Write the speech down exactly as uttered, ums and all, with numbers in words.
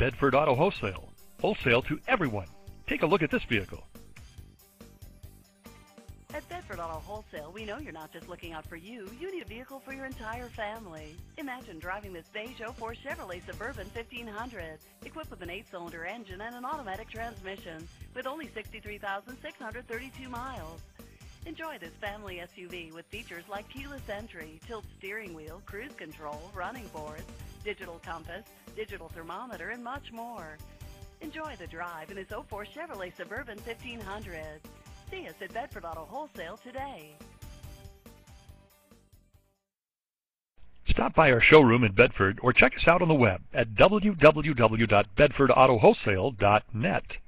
Bedford Auto Wholesale. Wholesale to everyone. Take a look at this vehicle. At Bedford Auto Wholesale, we know you're not just looking out for you. You need a vehicle for your entire family. Imagine driving this beige oh four Chevrolet Suburban fifteen hundred, equipped with an eight-cylinder engine and an automatic transmission, with only sixty-three thousand six hundred thirty-two miles. Enjoy this family S U V with features like keyless entry, tilt steering wheel, cruise control, running boards, digital compass, digital thermometer, and much more. Enjoy the drive in this oh four Chevrolet Suburban fifteen hundred. See us at Bedford Auto Wholesale today. Stop by our showroom in Bedford or check us out on the web at w w w dot bedford auto wholesale dot net.